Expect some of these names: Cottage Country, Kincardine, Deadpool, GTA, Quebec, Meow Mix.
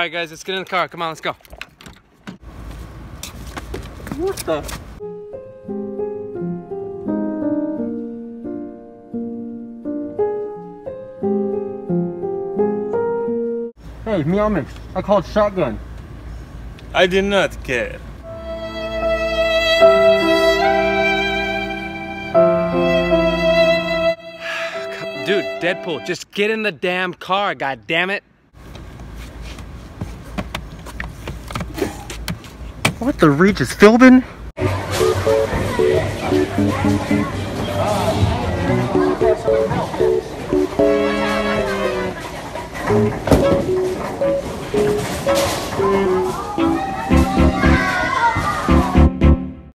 Alright guys, let's get in the car. Come on, let's go. What the? Hey, Meow Mix, I called shotgun. I did not care. Dude, Deadpool, just get in the damn car, god damn it. What the reach is filming?